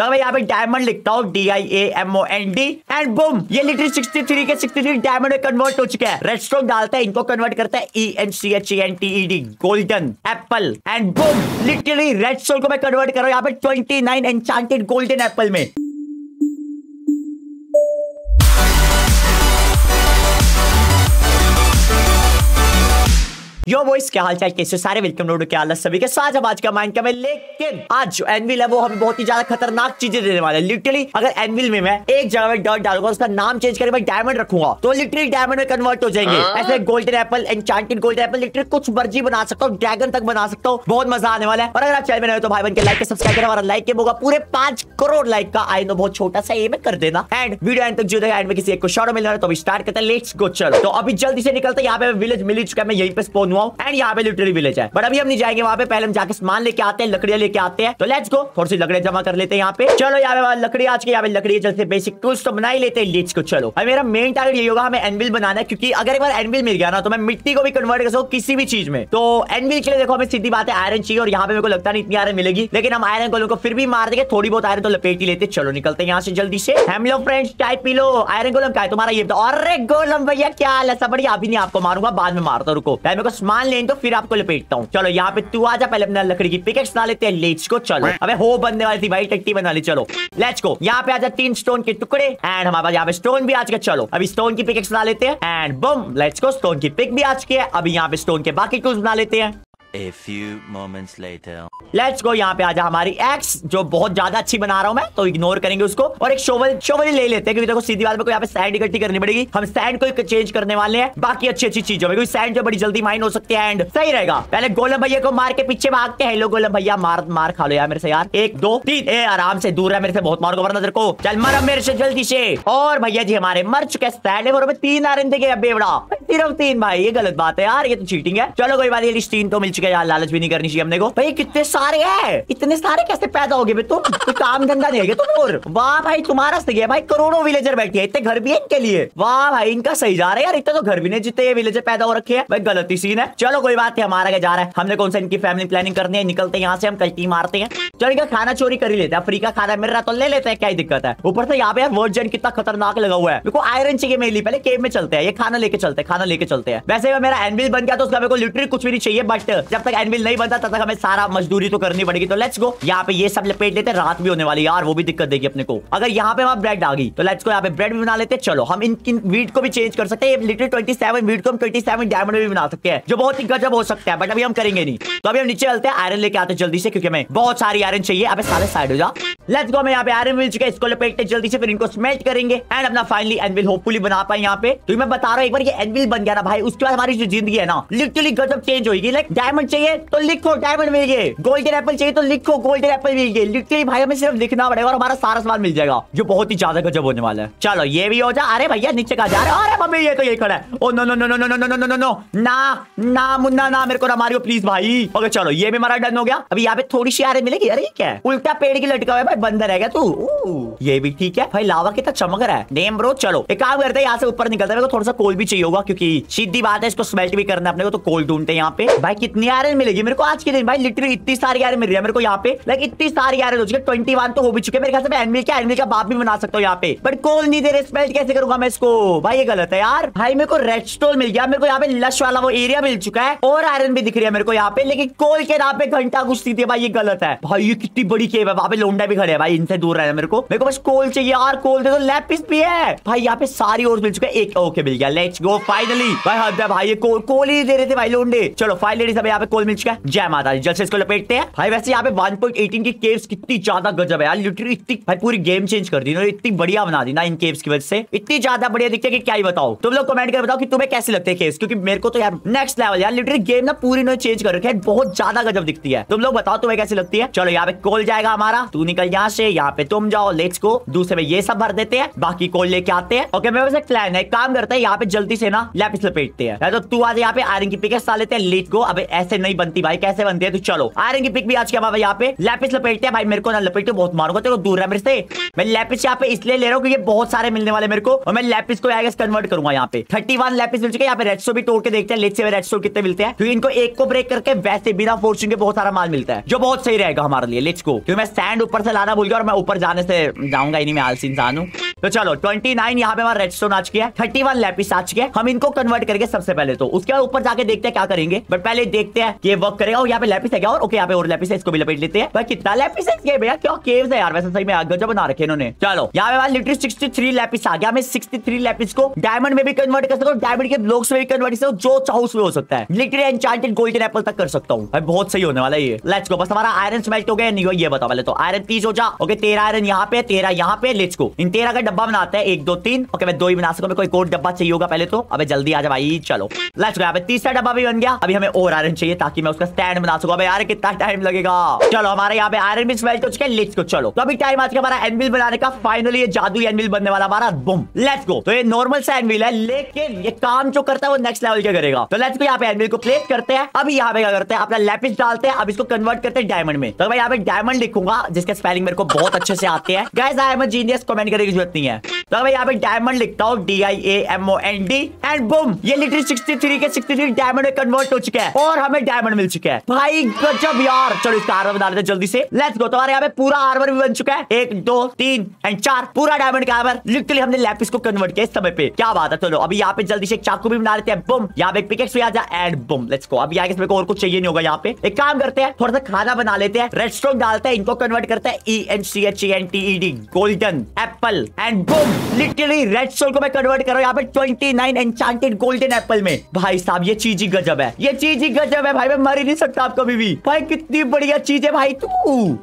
तो मैं यहाँ पे डायमंड लिखता हूँ DIAMOND एंड बुम, ये लिटरली 63 के 63 डायमंड में कन्वर्ट हो चुका है। रेडस्टोन डालता है, इनको कन्वर्ट करता है ENCHENTED golden apple and boom, literally redstone को मैं कन्वर्ट कर रहा हूँ यहाँ पे 29 एन्चांटेड गोल्डन एप्पल में। यो वॉइस क्या हाल चाल, कैसे सारे, वेलकम नोडो के हाल सभी के साथ। अब आज का माइंड का, लेकिन आज जो एनविल है वो हमें बहुत ही ज्यादा खतरनाक चीजें देने वाले हैं। लिटरली अगर एनविल में मैं एक जगह में डॉट डालूंगा, उसका नाम चेंज करके मैं डायमंड रखूंगा, तो लिटरली डायमंड में कन्वर्ट हो जाएंगे। ऐसे golden apple, enchanted golden apple, literally कुछ मर्जी बना सकता हूँ, ड्रैगन तक बना सकता हूँ। बहुत मजा आने वाला है। और अगर आप चैनल में नए तो भाई बन के लाइक सब्सक्राइब करें, हमारा लाइक होगा पूरे 5 करोड़ लाइक का आई नो बहुत छोटा सा एम कर देना। एंड वीडियो एंड तक जो एंड में किसी एक को शॉट मिल रहा है तो स्टार्ट करते हैं, लेट्स गो। चलो तो अभी जल्दी से निकलते हैं, यहाँ पे विलेज मिल चुका है, मैं यहीं पे स्पॉन एंड यहाँ पे लिटरली विलेज है, बट अभी हम नहीं जाएंगे वहाँ पे। पहले हम जाके सामान लेके आते हैं, लकड़ियां लेके आते हैं। तो लेट्स गो, थोड़ी सी लकड़ियां जमा कर लेते हैं यहाँ पे। चलो यहाँ पे लकड़ी, आज के यहाँ पे लकड़ी जैसे बेसिक टूल्स तो बना ही लेते हैं। Let's go. चलो अब मेरा मेन टारगेट ये होगा, हमें एनविल बनाना है, क्योंकि अगर एक बार एनविल मिल गया ना तो मैं मिट्टी को भी कन्वर्ट कर सकता हूँ किसी भी चीज में। तो एनविल के लिए देखो, हमें सीधी बात है आयरन चाहिए, और यहाँ पे मेरे को लगता नहीं इतनी आयरन मिलेगी, लेकिन हम आयरन को फिर भी मार देंगे, थोड़ी बहुत आयरन तो लपेट ही लेते। चलो निकलते हैं यहाँ से जल्दी से। हेलो फ्रेंड्स, चाय पी लो। आयरन गोलम का है तुम्हारा ये, अरे गोलम भैया क्या हाल है, सब बढ़िया। अभी नहीं आपको मारूंगा, बाद में मारता, रुको मान लें तो फिर आपको लपेटता हूँ। चलो यहाँ पे तू आजा, पहले अपना लकड़ी की पिकेक्स ना लेते हैं। Let's go. चलो अबे हो बनने वाली थी भाई, टट्टी बना ली। चलो लेट्स गो, यहाँ पे आजा 3 स्टोन के टुकड़े, एंड हमारे पास यहाँ पे स्टोन भी आज के। चलो अभी स्टोन की पिकेक्स ना लेते हैं, and bomb let's go, stone की पिक भी आज की है। अभी यहाँ पे स्टोन के बाकी टूल्स बना लेते हैं। A few moments later. Let's go, यहाँ पे आजा हमारी एक्स, जो बहुत ज्यादा अच्छी बना रहा हूँ मैं, तो इग्नोर करेंगे उसको। और एक शोवल ले लेते हैं, क्योंकि देखो सीधी बात में यहाँ पे सैंड इकट्ठी करनी पड़ेगी, हम सैंड को चेंज करने वाले हैं बाकी अच्छी अच्छी चीजों में, क्योंकि सैंड जो बड़ी जल्दी माइन हो सकती है एंड सही रहेगा। पहले गोलम भैया को मार के पीछे भागते हैं। हेलो गोलम भैया, मार मार खा लो यार मेरे से, यार 1 2 3, आराम से, दूर है मेरे से, बहुत मार को वरना तेरे को। चल मर अब मेरे से जल्दी से। और भैया जी हमारे मर चुके सैंड है, 3 आयरन थे बेवड़ा, सिर्फ 3 भाई, ये गलत बात है यार, ये तो चीटिंग है। चलो कोई बात नहीं, 3 तो यार लालच भी नहीं करनी चाहिए हमने को। भाई कितने सारे हैं, इतने सारे कैसे पैदा हो गए, तुम तो काम धंधा नहीं है तुम। और वाह भाई तुम्हारा सही है भाई, करोड़ों विलेजर बैठे हैं, इतने घर भी है इनके लिए, वाह भाई इनका सही जा रहा है यार, इतने तो घर भी नहीं जितने ये विलेजर पैदा हो रखे हैं भाई, गलती सीन है। चलो कोई बात नहीं, हमारा क्या जा रहा है, हमने कौन सा इनकी फैमिली प्लानिंग करनी है। निकलते हैं यहाँ से, हम कल्टी मारते हैं। चलो इनका खाना चोरी कर ही लेते हैं, फ्री का खाना मिल रहा तो ले लेते हैं, क्या दिक्कत है। ऊपर से यहाँ पे वर्जन कितना खतरनाक लगा हुआ है, देखो आयरन चाहिए मेनली, पहले केव में चलते हैं, ये खाना लेके चलते हैं, खाना लेके चलते हैं। वैसे मेरा एनविल बन गया तो उसका मेरे को लिटरली कुछ भी नहीं चाहिए, बट जब तक एनविल नहीं बनता तब तक हमें सारा मजदूरी तो करनी पड़ेगी। तो लेट्स गो, यहाँ पे ये सब लपेट लेते हैं, रात भी होने वाली यार, वो भी दिक्कत देगी अपने को। अगर यहाँ पे हमारा ब्रेड आ गई तो लेट्स गो, यहाँ पे ब्रेड भी बना लेते हैं। चलो हम इन वीट को भी चेंज कर सकते हैं, लिटरली 27 वीट को हम 27 डायमंड में भी बना सकते हैं, जो बहुत ही गजब हो सकता है, बट अभी हम करेंगे नहीं। तो अभी हम नीचे चलते हैं, आयरन लेके आते हैं जल्दी से, क्योंकि हमें बहुत सारी आयरन चाहिए। अब सारे साइड हो जा। लेट्स गो, हमें यहाँ पे आयरन मिल चुका है, इसको लपेटते जल्दी से, फिर इनको स्मेल्ट करेंगे एंड अपना फाइनली एनविल होपफुली बना पाए यहाँ पे। तो मैं बता रहा हूँ, एक बार ये एनविल बन गया ना भाई, उसके बाद हमारी जो जिंदगी है ना लिटरली गजब चेंज होगी। लाइक डायमंड चाहिए तो लिखो डायमंड मिल गए, गोल्डन एप्पल चाहिए तो लिखो गोल्डन एप्पल मिल गए, लिटरली भाई हमें सिर्फ लिखना पड़ेगा और हमारा सारा सामान मिल जाएगा, जो बहुत ही ज्यादा गजब होने वाला है। चलो ये भी हो जा। अरे भैया नीचे का जा रहे हो, अरे मम्मी ये तो यही खड़ा है। Oh no no no no no no no no no ना ना मुन्ना ना, मेरे को ना मारियो प्लीज भाई। ओके चलो ये भी हमारा डन हो गया। अभी यहाँ पे थोड़ी सी आयरन मिलेगी। अरे क्या है, उल्टा पेड़ की लटका हुआ है भाई, बंदर है क्या तू। ये भी ठीक है भाई, लावा कितना चमक रहा है, नेम ब्रो। चलो एक काम करते हैं, यहाँ से ऊपर निकलते हैं, मेरे को थोड़ा सा कोल भी चाहिए होगा, क्योंकि सीधी बात है इसको स्मेल्ट भी करना है अपने को। तो कोल ढूंढते हैं यहाँ पे। भाई कितनी आयरन मिलेगी मेरे को आज के दिन भाई, लिटरली इतनी सारी आयरन मिल रही है मेरे को यहाँ पे, लाइक इतनी सारी आयरन हो चुकी है। 21 तो हो भी चुके मेरे ख्याल से, मैं एनविल का बाप भी बना सकता हूँ यहाँ पे, बट कोल नहीं दे रहे, स्मेल्ट कैसे करूंगा मैं इसको भाई, ये गलत है यार। भाई मेरे को रेडस्टोन मिल गया, मेरे को यहाँ पे लश वाला वो एरिया मिल चुका है, और आयरन भी दिख रही है मेरे को यहाँ पे, लेकिन कोल के नाम पे घंटा घुसती थी भाई, ये गलत है भाई। ये कितनी बड़ी केव है, वहाँ पे लोंडा भी खड़े है भाई, इनसे दूर रहना मेरे को बस कोल चाहिए यार, कोल दे दो। लैपिस भी है भाई यहाँ पे, सारी और मिल चुका है, एक ओके मिल गया। लेट्स गो फाइनली भाई, ये कोल ही दे रहे थे भाई लोंडे। चलो फाइनली सब यहाँ पे कोल मिल चुका है, जय माता दी। जल्द से इसको लपेटते हैं भाई। वैसे यहाँ पे 1.18 की केव्स कितनी ज्यादा गजब है यार, लिटरली इतनी भाई पूरी गेम चेंज कर दी ना, इतनी बढ़िया बना दी ना इन केव्स की वजह से, इतनी ज्यादा बढ़िया दिखती है कि क्या ही बताओ। तुम लोग कमेंट कर बताओ कि तुम्हें कैसे लगते हैं केव्स, क्योंकि मेरे को तो यार नेक्स्ट लेवल यार, लिटरली गेम ना पूरी इन्होंने चेंज कर रखी है, बहुत ज्यादा गजब दिखती है। तुम लोग बताओ तुम्हें कैसे लगती है। चलो यहाँ पे कोल जाएगा हमारा, तू निकल यहाँ से, यहाँ पे तुम जाओ, और लेग्स को दूसरे में ये सब भर देते हैं, बाकी को लेके आते हैं। ओके मेरे पास एक प्लान है, काम करते हैं यहाँ पे जल्दी से ना लैपिस लपेटते हैं, तो तू आज यहाँ पे आयरन की पिक लेते हैं लीड को। अब ऐसे नहीं बनती भाई, कैसे बनती है? तो चलो आयरन की पिक भी आज के बाद यहाँ पे लैपिस लपेटते हैं। भाई मेरे को ना लपेटो, बहुत मारूंगा तेरे को, दूर है मेरे से। मैं लैपिस यहाँ पे इसलिए ले रहा हूँ क्योंकि बहुत सारे मिलने वाले मेरे को, और मैं लैपिस को आगे कन्वर्ट करूंगा। यहाँ पे 31 लैपिस मिल चुके हैं। यहाँ पे रेडस्टोन भी तोड़ के देखते हैं लेट से रेडस्टोन कितने मिलते हैं, क्योंकि इनको एक को ब्रेक करके वैसे बिना फॉर्चून के बहुत सारा माल मिलता है, जो बहुत सही रहेगा हमारे लिए। लेट्स गो, क्योंकि मैं सैंड ऊपर से लाना भूल गया और मैं ऊपर जाने से जाऊंगा ही नहीं, मैं आलसी इंसान हूं। तो चलो 29 यहाँ पे हमारा रेडस्टोन आ चुकी है, 31 लैपिस आ चुके हैं। हम इनको कन्वर्ट करेंगे सबसे पहले, तो उसके बाद ऊपर जाके देखते हैं क्या करेंगे, बट पहले देखते हैं कि वर्क करेगा। और यहाँ पे लैपिस है क्या? और ओके यहाँ पे और लैपिस है, इसको भी लपेट लेते हैं। भाई कितना लैपिस है इस गेम में यार, क्या केव्स है यार। वैसे सही में गजब बना रखे इन्होंने। चलो यहाँ पे भाई लिटरली 63 लैपिस आ गया। मैं 63 लैपिस को डायमंड में भी कन्वर्ट कर सकता हूँ, डायमंड के ब्लॉक्स में भी कन्वर्ट कर सकता हूँ, जो चाहूँ उसमें हो सकता है। लिटरली एन्चांटेड गोल्डन एप्पल तक कर सकता हूँ। बहुत सही होने वाला है ये। लेट्स गो, बस हमारा आयरन स्मेल्ट हो गया नहीं हो, ये बताओ पहले। तो आयरन 30 हो जा। ओके 13 आयरन यहाँ पे, 13 यहाँ पे। लेट्स गो, इन 13 का डब्बा बनाते हैं, 1 2 3। ओके मैं 2 ही बना सकूँ, कोई और डब्बा चाहिए होगा पहले तो। अबे जल्दी आ जा भाई। चलो लेट्स गो, यहाँ पे 3रा डब्बा भी बन गया। अभी हमें और आयरन चाहिए ताकि मैं उसका स्टैंड बना सकूं। अबे यार कितना टाइम लगेगा। चलो हमारे यहाँ पे आयरन भी स्मेल्ट हो चुका है। लेट्स गो, चलो तो अभी टाइम आज का हमारा एनविल बनाने का। फाइनली ये जादुई एनविल बनने वाला हमारा। Boom, let's go. तो ये नॉर्मल सा एनविल है, लेकिन ये काम जो करता है वो नेक्स्ट लेवल का करेगा। तो लेट्स गो, यहाँ पे एनविल को प्लेस करते हैं। अभी यहाँ पे क्या करते हैं, अपना लैपिस डालते हैं। अब इसको कन्वर्ट करते हैं डायमंड में। तो मैं यहाँ पे डायमंड लिखूंगा, जिसके स्पेलिंग मेरे को बहुत अच्छे से आते हैं। Guys I am a genius, comment करने की जरूरत नहीं है। तो मैं यहाँ पे डायमंड लिखता हूँ, DIAMOND, एंड बूम, ये लिटरली 63 के 63 डायमंड में कन्वर्ट हो चुका है और हमें डायमंड मिल चुका है। भाई गजब यार। चलो इसका आर्मर बना लेते हैं जल्दी से। लेट्स गो, तो हमारे यहाँ पे पूरा आर्मर भी बन चुका है, 1 2 3 एंड 4 पूरा डायमंड का आर्मर। लिटरली हमने लैपिस को कन्वर्ट किया इस समय पे, क्या बात है। चलो अभी यहाँ पे जल्दी से चाकू भी बना लेते हैं। बूम, यहाँ पे पिकेक्स भी आ जा, एंड बूम। लेट्स गो, अभी आगे और कुछ चाहिए नहीं होगा। यहाँ पे एक काम करते हैं, थोड़ा सा खाना बना लेते हैं, रेडस्टोन डालते हैं, इनको कन्वर्ट करते हैं ENCHANTED golden apple, and boom. Literally redstone को मैं कन्वर्ट कर रहा हूं यहाँ पे 29 एन्चांटेड गोल्डन एप्पल में। भाई साहब ये चीज ही गजब है, ये चीज ही गजब है भाई। मैं मर ही नहीं सकता आप कभी भी। भाई कितनी बढ़िया चीज है भाई तू।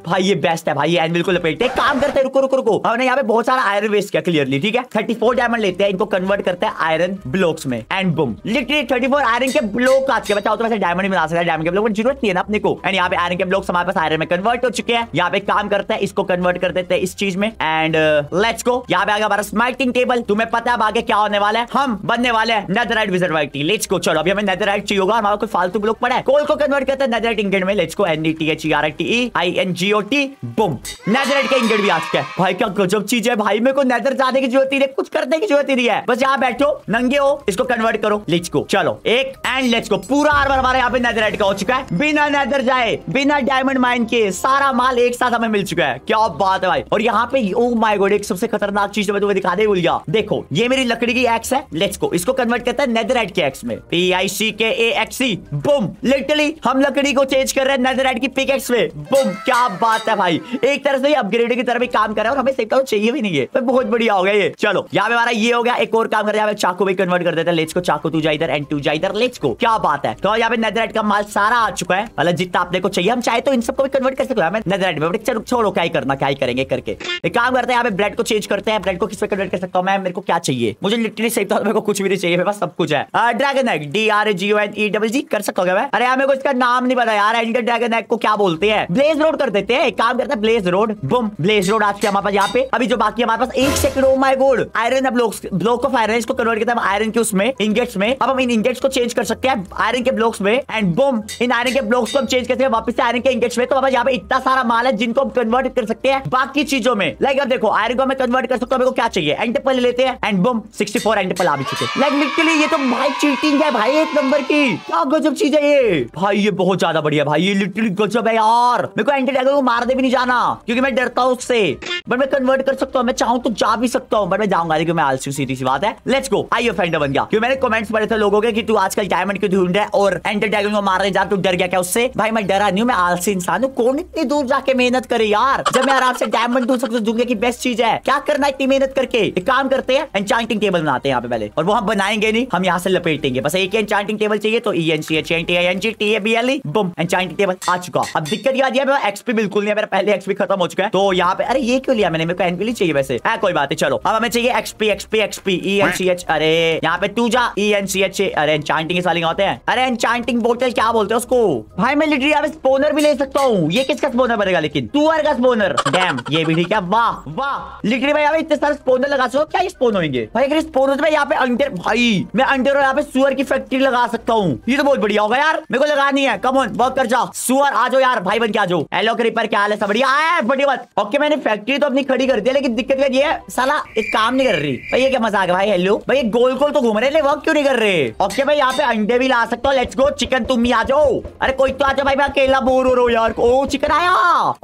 भाई ये बेस्ट है भाई, ये एनविल को लपेटते। काम करते हैं, रुको रुको रुको, हमने यहाँ पे बहुत सारा आयरन वेस्ट किया क्लियरली, ठीक है। 34 डायमंड लेते हैं, इनको कन्वर्ट करते हैं आयरन ब्लॉक्स में, एंड बूम। लिटरली 34 आयरन के ब्लॉक आज के बताओ तो वैसे डायमंड बना सकता है, डायमंड के ब्लॉक में जरूरत नहीं है ना अपने को। एंड यहाँ पे आयरन के ब्लॉक्स हमारे पास आयरन में कन्वर्ट हो चुके हैं। यहाँ पे काम करते हैं, इसको कन्वर्ट कर देते हैं इस चीज में, एंड लेट्स गो। यहाँ पे आगे हमारा स्माइटिंग टेबल। तुम्हें पता है आगे क्या होने वाला है, हम बनने वाले हैं नेदरराइट विजर्ड की। लेट्स गो, चलो अभी हमें नेदरराइट चाहिए होगा, हमारा कोई फालतू ब्लॉक पड़ा है। कोल को कन्वर्ट करते हैं नेदरराइट इंगेट में। Let's go, NETHERINGOT, boom. Netherite का इंगेट भी आ चुका है। भाई क्या गजब चीज है भाई, मेरे को नेदर जाने की जरूरत नहीं है, कुछ करने की जरूरत नहीं है, बस यहाँ बैठो नंगे हो, इसको कन्वर्ट करो। लेट्स गो, चलो एक एंड लेट्स गो। पूरा आर्मर हमारे यहाँ पे नेदरराइट का हो चुका है, बिना नेदर जाए, बिना डायमंड माइन के सारा माल एक साथ हमें मिल चुका है। क्या बात है भाई। और यहाँ पे ओ माय गॉड, एक सबसे खतरनाक चीज तुम्हें दिखाने ही भूल गया। देखो ये मेरी लकड़ी की एक्स है। लेट्स गो, इसको कन्वर्ट करता है नेदरराइट के एक्स में, PICKAXE, बूम। लिटरली हम लकड़ी को चेंज कर रहे हैं नेदरराइट की पिकैक्स में, बूम। क्या बात है भाई, एक तरह से अपग्रेड की तरफ ही काम कर रहा है और हमें सेकंड चाहिए भी नहीं है, तो बहुत बढ़िया हो गया ये। चलो यहाँ पे हमारा ये हो गया। एक और काम कर रहे हैं, चाकू भी कन्वर्ट कर देते हैं। लेट्स गो, चाकू तू जा इधर एंड तू जा इधर। लेट्स गो, क्या बात है। तो यहाँ पे नेदरराइट का माल सारा आ चुका है, मतलब जितना आपने को चाहिए। हम चाहे तो इन सबको भी कन्वर्ट कर सकते हैं नेदरराइट में, बट छोड़ो क्या ही करना, क्या ही करेंगे करके। एक काम करते हैं, यहाँ पे ब्रेड को चेंज करते हैं। ब्रेड को किस पे कन्वर्ट कर सकता हूँ मैं, मेरे को क्या चाहिए? मुझे लिटरली सही तौर पे कुछ भी नहीं चाहिए, मेरे पास सब कुछ है। ड्रैगन एग, DRAGONEG कर सकता हूँ मैं। अरे यार मेरे को इसका नाम नहीं पता यार, एल्डर ड्रैगन एग को क्या बोलते हैं? ब्लेज रोड कर देते हैं। एक काम करते हैं, blaze rod, boom. Blaze rod आज के हमारे पास यहाँ पे। अभी जो बाकी हमारे पास 1 second, oh my God, iron block of iron, इसको कन्वर्ट करते हैं आयरन के उसमें इंगेट्स में। अब हम इन इंगेट्स को चेंज कर सकते हैं आयरन के ब्लॉक्स में, एंड बूम। इन आयरन के ब्लॉक्स को हम चेंज करते हैं वापस से आयरन के इंगेट्स में। तो हमारे यहाँ पे इतना सारा माल है जिनको हम कन्वर्ट कर सकते हैं बाकी चीजों में। लाइक अब देखो, आयरन को मैं कन्वर्ट कर सकता हूँ, मेरे को क्या चाहिए? एंटरपल लेते हैं, एंड बूम। 64 एंटरपल आ भी चुके हैं। लाइक लिटरली ये तो भाई चीटिंग है भाई, एक नंबर की। क्या गजब चीज है ये भाई, ये बहुत ज्यादा बढ़िया भाई, ये लिटरली गजब है यार। मेरे को एंटरटेनर को मार दे भी नहीं जाना क्योंकि मैं डरता हूँ उससे, बट मैं कन्वर्ट कर सकता हूँ। मैं चाहूँ तो जा भी सकता हूँ, बट मैं जाऊंगा क्योंकि मैं आलसी, सीधी सी बात है। लेट्स गो, आई ऑफेंडर बन गया क्योंकि मैंने कमेंट्स पढ़े थे लोगों के कि तू आजकल डायमंड क्यों ढूंढ रहा है और एंटरटेनर को मारने जा, तू डर गया क्या उससे? भाई मैं डरा नहीं हूँ, मैं आलसी इंसान हूँ। कौन इतनी दूर जाके मेहनत करे यार, जब मैं आराम से डायमंड ढूंढ सकता हूँ, दुनिया की बेस्ट चीज है। क्या करना इतनी मेहनत करके एक काम करते हैं, एन्चांटिंग टेबल बनाते हैं यहाँ पे पहले, और वो हम बनाएंगे नहीं, हम यहाँ से लपेटेंगे। बस एक एन्चांटिंग टेबल चाहिए, तो ENCHANTING बम एन्चांटिंग टेबल आ चुका। अब दिक्कत क्या आ रही है, मेरा एक्सपी बिल्कुल नहीं है, मेरा पहले एक्सपी खत्म हो चुका है। तो यहाँ पे अरे ये क्यों लिया मैंने, मेरे को एनपीली चाहिए वैसे, है कोई बात है। चलो अब हमें चाहिए एक्सपी एक्सपी एक्सपी ENCH। अरे यहाँ पे तू जा ENCH। अरे एन्चांटिंग वाले होते हैं, अरे एन्चांटिंग बोतल क्या बोलते हैं उसको भाई। मैं लिटरी अब स्पोनर भी ले सकता हूँ, ये किसका स्पोनर बनेगा लेकिन, तुअर का स्पोनर। डैम ये भी ठीक है, वाह वाह लिटरी भाई, यहाँ इतने सारे स्पोनर लगा सकते हो, क्या स्पोन होंगे भाई। अगर स्पोनर में यहाँ पे अंडर, भाई मैं अंडर और यहाँ पे सुअर की फैक्ट्री लगा सकता हूँ, ये तो बहुत बढ़िया होगा यार। मेरे को लगानी है, कम ऑन वर्क कर जाओ सुअर, आ जाओ यार भाई बन के आ जाओ। हेलो क्रीपर क्या हाल है, सब बढ़िया है, बढ़िया बात। ओके मैंने फैक्ट्री तो अपनी खड़ी कर दी, लेकिन दिक्कत क्या ये साला एक काम नहीं कर रही भाई, ये क्या मजाक है भाई। हेलो भाई गोल गोल तो घूम रहे, वर्क क्यों नहीं कर रहे। ओके भाई यहाँ पे अंडे भी ला सकता हूँ, लेट्स गो चिकन तुम भी आ जाओ। अरे कोई तो आ जाओ भाई, मैं अकेला बोर हो रहा हूँ यार। ओ चिकन आया,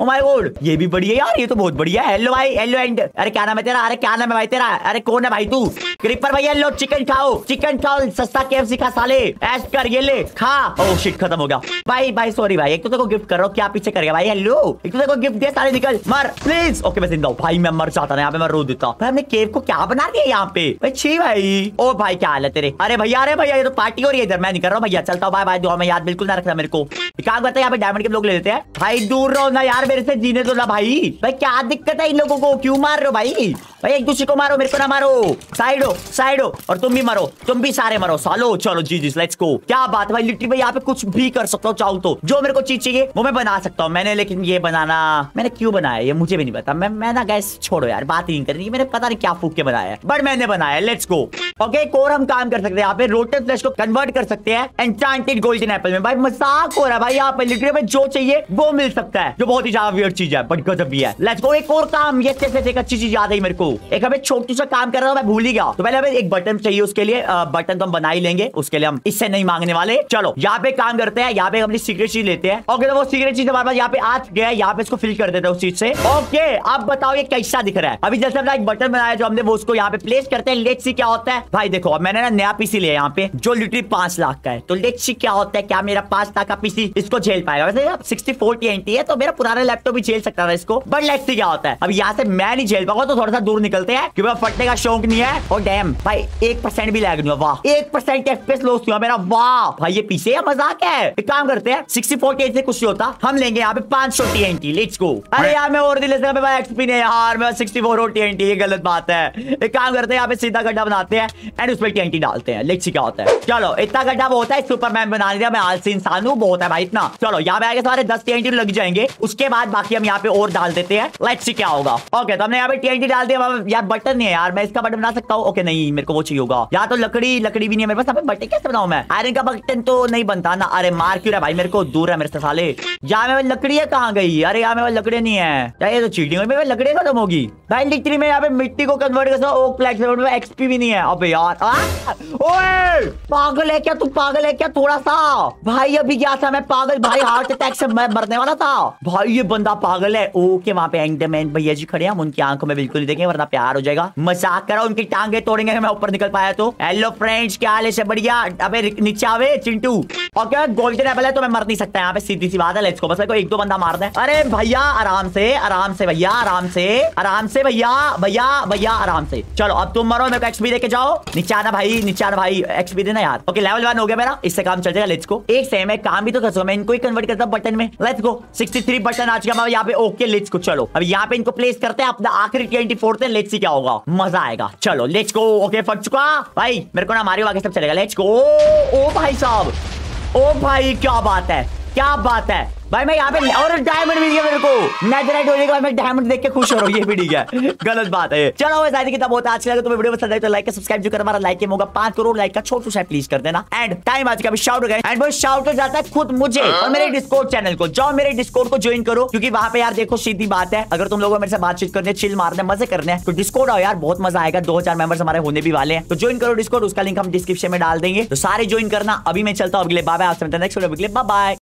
ओ माय गॉड ये भी बढ़िया यार, ये तो बहुत बढ़िया। हेलो भाई हेलो एंड, अरे क्या नाम है तेरा, अरे क्या नाम है भाई तेरा, अरे कौन है भाई तू। क्रीपर भाई हेलो, चिकन खाओ चिकन खाओ, सस्ता KFC खा साले, ऐश कर ये ले खा। ओ शिट खत्म हो गया भाई, भाई सॉरी भाई, एक तो तेरे को गिफ्ट कर रहा हूँ, क्या पीछे कर गया भाई। हेलो एक तो तेरे को गिफ्ट दे, सारे निकल मर प्लीज। ओके मैं जिंदा हूँ भाई, मैं मर जाता ना यहाँ पे, मैं रो देता। भाई हमने केव को क्या बना दिया यहाँ पे भाई, भाई ओ भाई क्या हाल है तेरे। अरे भैया अरे भैया ये तो पार्टी हो रही है इधर, मैं नहीं कर रहा हूँ भैया, चलता हूँ भाई भाई, दुआ में याद बिल्कुल ना रखना मेरे को। क्या करता है यहाँ पे डायमंड के लोग ले लेते हैं भाई, दूर रहो ना यार मेरे से, जीने दो ना भाई। भाई क्या दिक्कत है इन लोगों को, क्यों मार रहे हो भाई, भाई एक दूसरे को मारो मेरे को ना मारो। साइड हो साइड हो, और तुम भी मरो, तुम भी सारे मरो सालो। चलो जी जी लेट्स गो। क्या बात है भाई, लिटरी भाई यहाँ पे कुछ भी कर सकता हूँ चाहूँ तो, जो मेरे को चीज चाहिए वो मैं बना सकता हूँ मैंने। लेकिन ये बनाना मैंने क्यों बनाया ये मुझे भी नहीं पता। मैं ना गैस छोड़ो यार, बात ही नहीं कर रही, मैंने पता नहीं क्या फूक के बनाया, बट मैंने बनाया। Let's go. ओके एक और हम काम कर सकते हैं यहाँ पे, रोटेड फ्लैश को कन्वर्ट कर सकते हैं एन्चांटेड गोल्डन एप्पल में। भाई मजाक हो रहा है भाई, यहाँ पे लिटरी में जो चाहिए वो मिल सकता है, जो बहुत ही ज्यादा वियर्ड चीज है, बट गजब भी है। Let's go. एक और काम, ये एक अच्छी चीज याद आई मेरे को, एक हमें छोटी सा काम कर रहा हूँ, मैं भूल ही गया। तो पहले हमें एक बटन चाहिए, उसके लिए बटन तो हम बना ही लेंगे, उसके लिए हम इससे नहीं मांगने वाले। चलो यहाँ पे काम करते हैं, यहाँ पे अपनी सीक्रेट चीज लेते हैं। ओके तो वो सीक्रेट चीज हमारे पास यहाँ पे आ गया है, यहाँ पे इसको फिल कर देते हैं उस चीज से। ओके अब बताओ ये कैसा दिख रहा है। अभी जैसे अपना एक बटन बनाया जो हमने, वो उसको यहाँ पे प्लेस करते हैं, लेट्स सी क्या होता है। भाई देखो अब मैंने ना नया पीसी लिया यहाँ पे, जो लिटरी 5 लाख का है, तो लेट्स सी क्या होता है, क्या मेरा 5 लाख का पीसी इसको झेल पाएगा। वैसे 6040 है, तो मेरा पुराना लैपटॉप भी झेल सकता था इसको, बट लेट्स सी क्या होता है। अब यहाँ से मैं नहीं झेल पाऊंगा, तो थोड़ा सा दूर निकलते हैं क्योंकि फटने का शौक नहीं है। और डैम भाई 1% भी लैग नहीं हुआ, वाह 1% FPS लॉस हुआ मेरा, वाह भाई ये पीछे मजाक है। एक काम करते हैं 6048 से कुछ नहीं होता, हम लेंगे यहाँ पे 500 TNT लेट्स गो। अरे यार मैं और दिले से भाई एक्सपी नहीं यार, मैं 64 TNT, ये गलत बात है। एक काम करते हैं यहाँ पे सीधा गड्ढा बनाते हैं एंड उसमें TNT डालते हैं, लेट्स सी क्या होता है। चलो इतना गड्ढा होता है, सुपरमैन बना दिया, मैं आलसी इंसान हूँ बहुत है भाई इतना। चलो यहाँ पे आगे सारे 10 TNT लग जाएंगे, उसके बाद बाकी हम यहाँ पे और डाल देते हैं, लेट्स सी क्या होगा। ओके तो हमने यहाँ पे TNT डाल दिया। यार बटन नहीं है यार, मैं इसका बटन बना सकता हूँ। ओके नहीं मेरे को वो चाहिए होगा, या तो लकड़ी, लकड़ी भी नहीं है मेरे पास, बटन कैसे बनाऊं मैं, आयरन का बटन तो नहीं बनता ना। अरे मार क्यों रहा भाई मेरे को, दूर है मेरे से साले। यार मेरे लकड़ी कहाँ गई, अरे यार मेरे लकड़ी नहीं है यार, ये तो चीटिंग होगी, मेरे लकड़ी खत्म होगी भाई। लिटरी में यहाँ पे मिट्टी को कन्वर्ट कर सकता हूं, ओक प्लेटफॉर्म में एक्सपी भी नहीं है। अबे यार ओए पागल है क्या तू, पागल है क्या थोड़ा सा भाई, अभी क्या था मैं पागल भाई, हार्ट अटैक से मैं मरने वाला था भाई, ये बंदा पागल है। ओके वहाँ पे एंडरमैन भैया जी खड़े हैं, हम उनकी आंखों में बिल्कुल नहीं देखेंगे वरना प्यार हो जाएगा। मजाक कर रहा हूं, उनकी टांगे तोड़ेंगे मैं ऊपर निकल पाया तो। हेलो फ्रेंड्स क्या हाल है, सब बढ़िया। अबे नीचे आवे चिंटू। ओके गोल्डन एप्पल है तो मैं मर नहीं सकता यहाँ पे, सीधी सी बात है। लेट्स गो, बस एक दो बंदा मारना है। अरे भैया आराम से, आराम से भैया, आराम से भैया, भैया भैया आराम से। चलो अब तुम मरो, मेरे को एक्सपी देके जाओ। नीचे आना भाई, नीचे आना भाई, एक्सपी देना यार। ओके लेवल 1 हो गया मेरा, इससे काम चल जाएगा। लेट्स गो, एक सेम है काम भी तो कर, मैं इनको ही कन्वर्ट करता हूँ बटन में। लेट्स गो 63 बटन आ चुका यहाँ पे। ओके लेट्स गो, चलो अब यहाँ पे इनको प्लेस करते हैं अपना आखिरी 24 से, लेट्स सी क्या होगा, मजा आएगा। चलो लेट्स गो। ओके फट चुका भाई, मेरे को ना मारियो आगे सब चलेगा। Let's go. ओ भाई साहब, ओ भाई क्या बात है, क्या बात है भाई। मैं यहाँ पे और डायमंड मिल गया मेरे को, नेदरराइट होने के बाद मैं डायमंड देख के खुश हो रहा हूँ, ये भी ठीक है, गलत बात है। चलो वैसे कितना बहुत अच्छा लगा, तुम्हें वीडियो पसंद आए तो लाइक और सब्सक्राइब जो कर, हमारा लाइक होगा 5 करोड़ लाइक का छोटू सा प्लीज कर देना। एंड टाइम आज का भी शाउट हो गया, एंड वो शाउट हो जाता है खुद मुझे और मेरे डिस्कॉर्ड चैनल को। जाओ मेरे डिस्कॉर्ड को ज्वाइन करो, क्योंकि वहाँ पे यार देखो सीधी बात है, अगर तुम लोगों मेरे से बातचीत करने, चिल मारने, मजे करने तो डिस्कॉर्ड आओ यार, बहुत मजा आएगा। 2000 मेंबर्स हमारे होने भी वाले हैं, तो ज्वाइन करो डिस्कॉर्ड, उसका लिंक हम डिस्क्रिप्शन में डाल देंगे, तो सारे ज्वाइन करना। अभी मैं चलता हूँ, अगले बाय बाय, आपसे मिलते हैं नेक्स्ट वीडियो, बाय बाय।